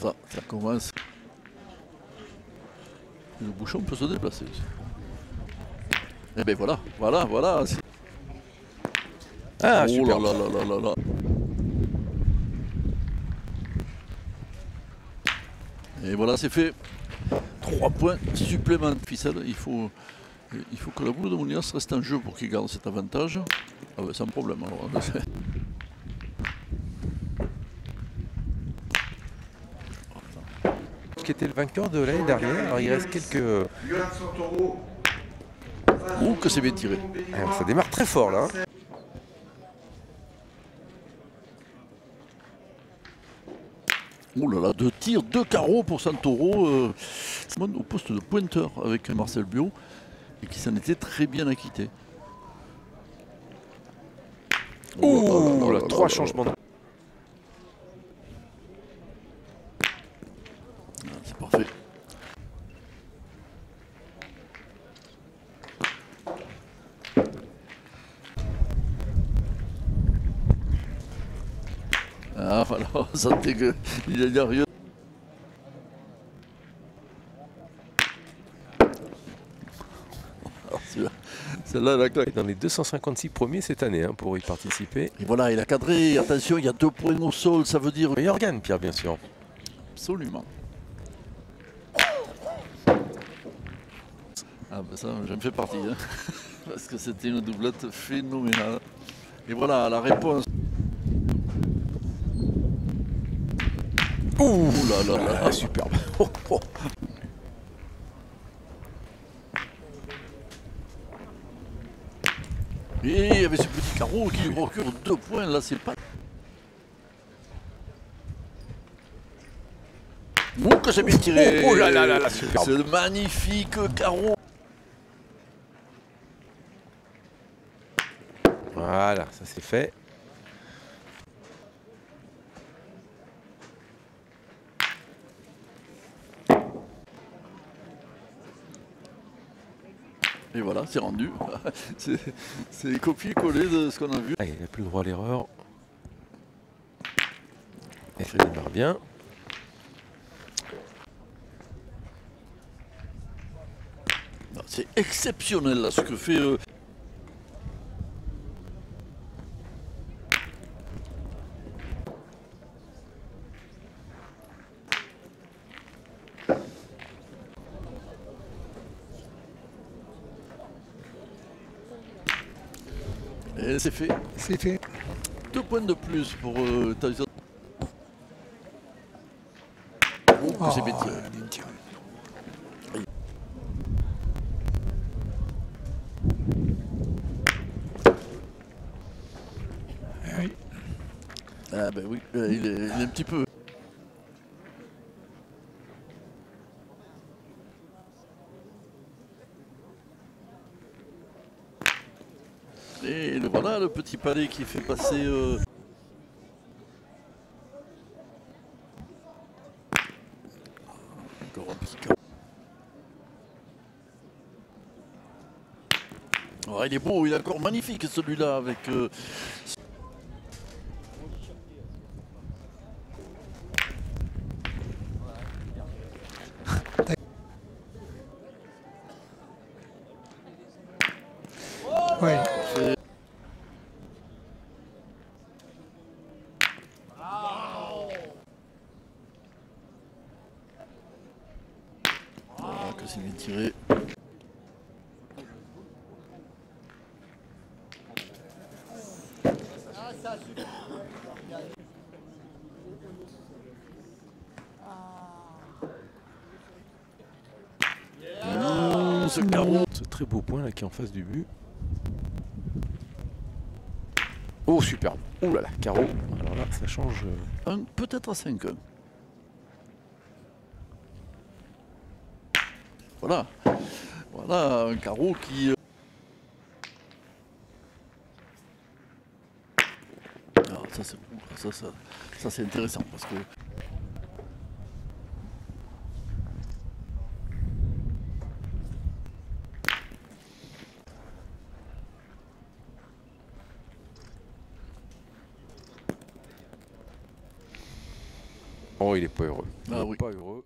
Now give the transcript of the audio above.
Ça commence. Le bouchon peut se déplacer. Et bien voilà, voilà, voilà. Ah, oh super. Là là là là là. Et voilà, c'est fait. 3 points supplémentaires. Ficelle, il faut que la boule de Moulinas reste en jeu pour qu'il garde cet avantage. Ah ben, sans problème alors. Qui était le vainqueur de l'année dernière. Alors il reste quelques... Ouh, que c'est bien tiré. Alors, ça démarre très fort là. Oh là là, 2 tirs, 2 carreaux pour Santoro. Au poste de pointeur avec Marcel Biot et qui s'en était très bien acquitté. Oh là là, 3 changements. C'est parfait. Ah voilà, on sentait qu'il est nerveux. Celle-là, la claque. Dans les 256 premiers cette année hein, pour y participer. Et voilà, il a cadré. Attention, il y a 2 points au sol, ça veut dire. Et Morgan, Pierre, bien sûr. Absolument. Ah ben ça, j'en fais partie. Hein. Parce que c'était une doublette phénoménale. Et voilà, la réponse. Ouh là là là, là superbe. Et il y avait ce petit carreau qui lui procure 2 points, là c'est pas... Ouh que c'est bien tiré. Oh là là là là, superbe. C'est le magnifique carreau. Voilà, ça c'est fait. Et voilà, c'est rendu. C'est copier-coller de ce qu'on a vu. Ah, il n'a plus le droit à l'erreur. Et ça démarre bien. C'est exceptionnel là, ce que fait. Et c'est fait. C'est fait. 2 points de plus pour Tyson. Oh, que c'est bêté. Oui. Ah ben oui, il est un petit peu... Et le, voilà le petit palais qui fait passer... Encore un petit cas. Oh, il est beau, il est encore magnifique celui-là avec... Oui. Ah, que c'est bien tiré. Oh, ce carreau, ce très beau point là qui est en face du but. Oh superbe, ouh là là, carreau, alors là ça change... Peut-être à 5. Voilà, voilà un carreau qui... Alors ça c'est intéressant parce que... Oh, il n'est pas heureux. Il n'est pas heureux.